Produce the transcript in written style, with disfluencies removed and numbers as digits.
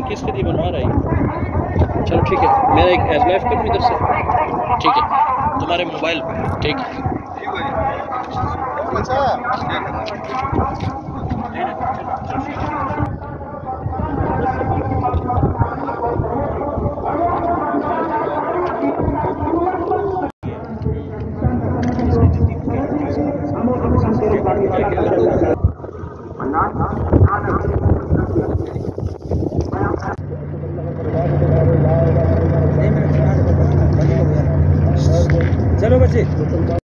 नहीं, किसके लिए बनवा रहा है। चलो ठीक है, मेरा एक एडवाइस करूँ इधर से, ठीक है, तुम्हारे मोबाइल पे, ठीक है। चलो बच्चे।